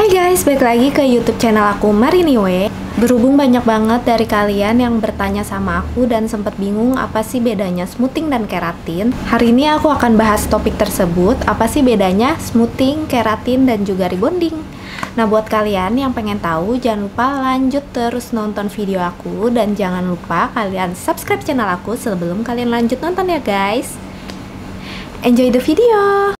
Hai guys, balik lagi ke YouTube channel aku Marini Wijaya. Berhubung banyak banget dari kalian yang bertanya sama aku dan sempat bingung apa sih bedanya smoothing dan keratin. Hari ini aku akan bahas topik tersebut, apa sih bedanya smoothing, keratin, dan juga rebonding. Nah, buat kalian yang pengen tahu, jangan lupa lanjut terus nonton video aku dan jangan lupa kalian subscribe channel aku sebelum kalian lanjut nonton ya guys. Enjoy the video!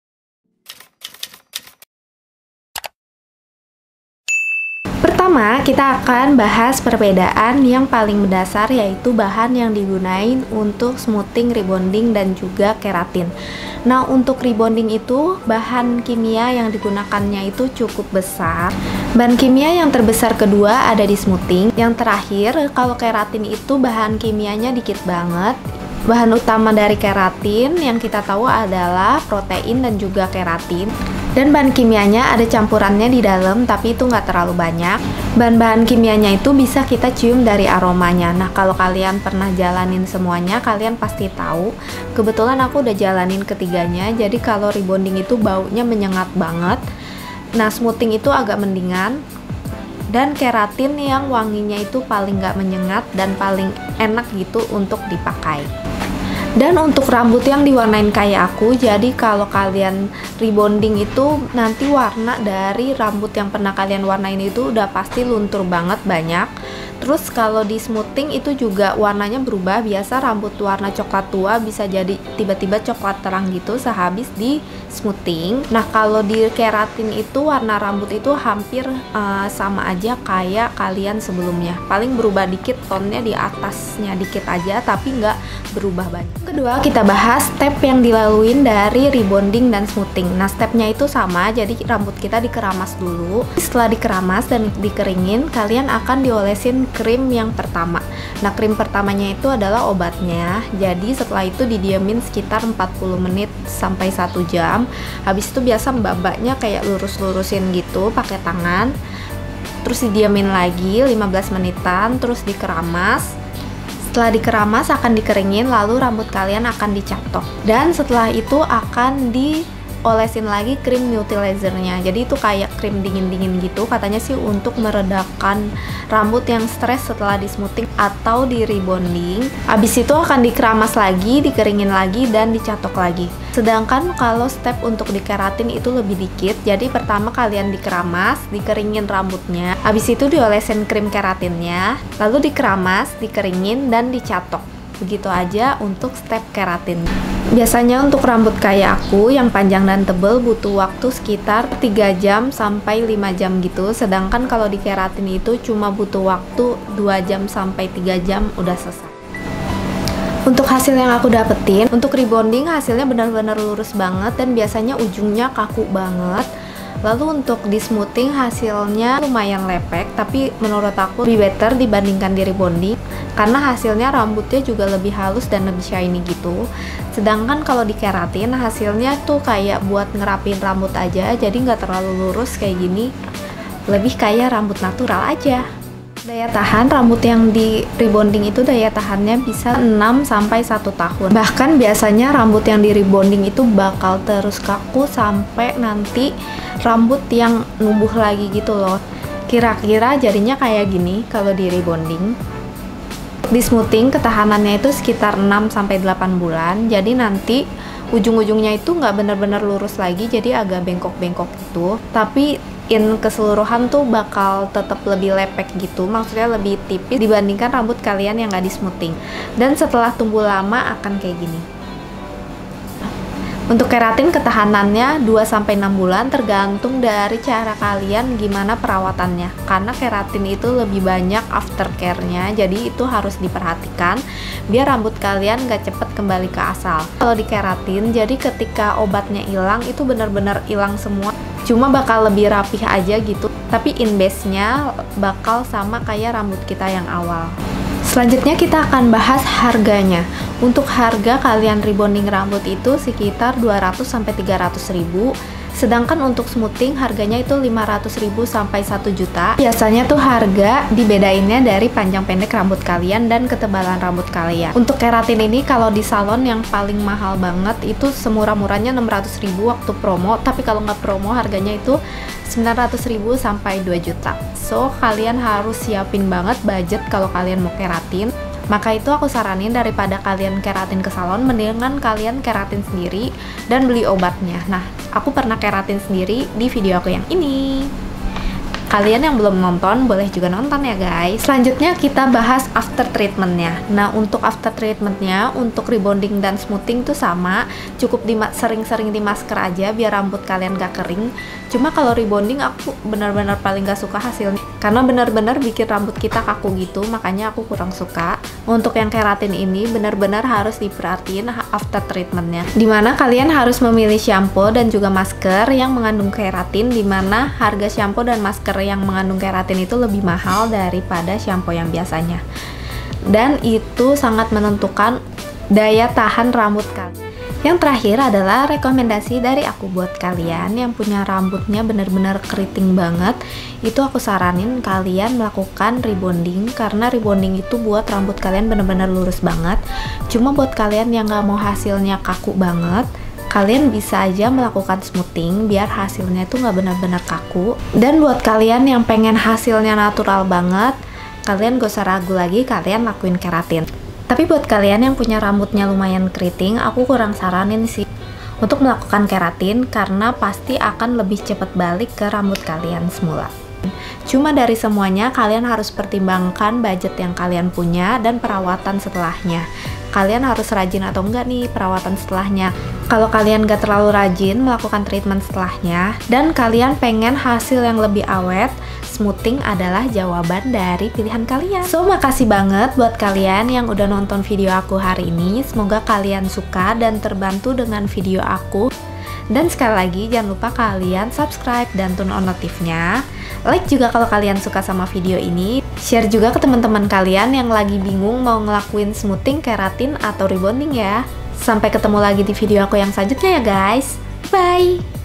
Pertama, kita akan bahas perbedaan yang paling mendasar, yaitu bahan yang digunain untuk smoothing, rebonding, dan juga keratin. Nah, untuk rebonding itu bahan kimia yang digunakannya itu cukup besar. Bahan kimia yang terbesar kedua ada di smoothing. Yang terakhir, kalau keratin itu bahan kimianya dikit banget. Bahan utama dari keratin yang kita tahu adalah protein dan juga keratin. Dan bahan kimianya ada campurannya di dalam, tapi itu nggak terlalu banyak. Bahan-bahan kimianya itu bisa kita cium dari aromanya. Nah, kalau kalian pernah jalanin semuanya, kalian pasti tahu. Kebetulan aku udah jalanin ketiganya, jadi kalau rebonding itu baunya menyengat banget. Nah, smoothing itu agak mendingan. Dan keratin yang wanginya itu paling nggak menyengat dan paling enak gitu untuk dipakai. Dan untuk rambut yang diwarnain kayak aku, jadi kalau kalian rebonding itu nanti warna dari rambut yang pernah kalian warnain itu udah pasti luntur banget banyak. Terus kalau di smoothing itu juga warnanya berubah, biasa rambut warna coklat tua bisa jadi tiba-tiba coklat terang gitu sehabis di smoothing. Nah, kalau di keratin itu warna rambut itu hampir sama aja kayak kalian sebelumnya, paling berubah dikit tonnya di atasnya dikit aja, tapi nggak berubah banyak. Kedua, kita bahas step yang dilaluin dari rebonding dan smoothing. Nah, stepnya itu sama, jadi rambut kita dikeramas dulu. Setelah dikeramas dan dikeringin, kalian akan diolesin krim yang pertama. Nah, krim pertamanya itu adalah obatnya. Jadi setelah itu didiemin sekitar 40 menit sampai 1 jam. Habis itu biasa mbak-mbaknya kayak lurus-lurusin gitu pakai tangan. Terus didiemin lagi 15 menitan, terus dikeramas. Setelah dikeramas akan dikeringin, lalu rambut kalian akan dicatok. Dan setelah itu akan diolesin lagi krim neutralizernya. Jadi itu kayak krim dingin-dingin gitu, katanya sih untuk meredakan rambut yang stres setelah di smoothing atau di rebonding. Abis itu akan dikeramas lagi, dikeringin lagi, dan dicatok lagi. Sedangkan kalau step untuk dikeratin itu lebih dikit. Jadi pertama kalian dikeramas, dikeringin rambutnya, abis itu diolesin krim keratinnya, lalu dikeramas, dikeringin, dan dicatok. Begitu aja untuk step keratin. Biasanya untuk rambut kayak aku yang panjang dan tebel butuh waktu sekitar 3 jam sampai 5 jam gitu. Sedangkan kalau di keratin itu cuma butuh waktu 2 jam sampai 3 jam udah selesai. Untuk hasil yang aku dapetin, untuk rebonding hasilnya benar-benar lurus banget dan biasanya ujungnya kaku banget. Lalu untuk di smoothing hasilnya lumayan lepek, tapi menurut aku lebih better dibandingkan di rebonding karena hasilnya rambutnya juga lebih halus dan lebih shiny gitu. Sedangkan kalau di keratin hasilnya tuh kayak buat ngerapin rambut aja, jadi nggak terlalu lurus kayak gini, lebih kayak rambut natural aja. Daya tahan rambut yang di rebonding itu daya tahannya bisa 6 sampai 1 tahun. Bahkan biasanya rambut yang di rebonding itu bakal terus kaku sampai nanti rambut yang numbuh lagi gitu loh. Kira-kira jadinya kayak gini kalau di rebonding. Di smoothing ketahanannya itu sekitar 6 sampai 8 bulan. Jadi nanti ujung-ujungnya itu nggak bener-bener lurus lagi, jadi agak bengkok-bengkok gitu. Tapi keseluruhan tuh bakal tetap lebih lepek gitu, maksudnya lebih tipis dibandingkan rambut kalian yang nggak di smoothing. Dan setelah tumbuh lama akan kayak gini. Untuk keratin ketahanannya 2-6 bulan tergantung dari cara kalian gimana perawatannya. Karena keratin itu lebih banyak aftercare-nya, jadi itu harus diperhatikan biar rambut kalian gak cepet kembali ke asal. Kalau di keratin, jadi ketika obatnya hilang itu benar-benar hilang semua. Cuma bakal lebih rapih aja gitu, tapi inbase-nya bakal sama kayak rambut kita yang awal. Selanjutnya kita akan bahas harganya. Untuk harga kalian rebonding rambut itu sekitar 200-300 ribu. Sedangkan untuk smoothing harganya itu 500.000 sampai 1 juta. Biasanya tuh harga dibedainnya dari panjang pendek rambut kalian dan ketebalan rambut kalian. Untuk keratin ini kalau di salon yang paling mahal banget itu semurah-murahnya 600.000 waktu promo, tapi kalau nggak promo harganya itu 900.000 sampai 2 juta. So, kalian harus siapin banget budget kalau kalian mau keratin. Maka itu aku saranin daripada kalian keratin ke salon, mendingan kalian keratin sendiri dan beli obatnya. Nah, aku pernah keratin sendiri di video aku yang ini. Kalian yang belum nonton, boleh juga nonton ya guys. Selanjutnya kita bahas after treatmentnya. Nah, untuk after treatmentnya, untuk rebonding dan smoothing tuh sama. Cukup sering-sering di masker aja biar rambut kalian gak kering. Cuma kalau rebonding aku benar-benar paling gak suka hasilnya, karena benar-benar bikin rambut kita kaku gitu, makanya aku kurang suka. Untuk yang keratin ini benar-benar harus diperhatiin after treatmentnya, dimana kalian harus memilih shampoo dan juga masker yang mengandung keratin, dimana harga shampoo dan masker yang mengandung keratin itu lebih mahal daripada shampoo yang biasanya, dan itu sangat menentukan daya tahan rambut kalian. Yang terakhir adalah rekomendasi dari aku buat kalian yang punya rambutnya benar-benar keriting banget. Itu aku saranin kalian melakukan rebonding, karena rebonding itu buat rambut kalian benar-benar lurus banget. Cuma buat kalian yang nggak mau hasilnya kaku banget, kalian bisa aja melakukan smoothing biar hasilnya itu nggak benar-benar kaku. Dan buat kalian yang pengen hasilnya natural banget, kalian gak usah ragu lagi, kalian lakuin keratin. Tapi buat kalian yang punya rambutnya lumayan keriting, aku kurang saranin sih untuk melakukan keratin, karena pasti akan lebih cepat balik ke rambut kalian semula. Cuma dari semuanya, kalian harus pertimbangkan budget yang kalian punya dan perawatan setelahnya. Kalian harus rajin atau enggak nih perawatan setelahnya. Kalau kalian gak terlalu rajin melakukan treatment setelahnya dan kalian pengen hasil yang lebih awet, smoothing adalah jawaban dari pilihan kalian. So, makasih banget buat kalian yang udah nonton video aku hari ini. Semoga kalian suka dan terbantu dengan video aku. Dan sekali lagi jangan lupa kalian subscribe dan turn on notifnya. Like juga kalau kalian suka sama video ini. Share juga ke teman-teman kalian yang lagi bingung mau ngelakuin smoothing, keratin, atau rebonding ya. Sampai ketemu lagi di video aku yang selanjutnya ya guys. Bye!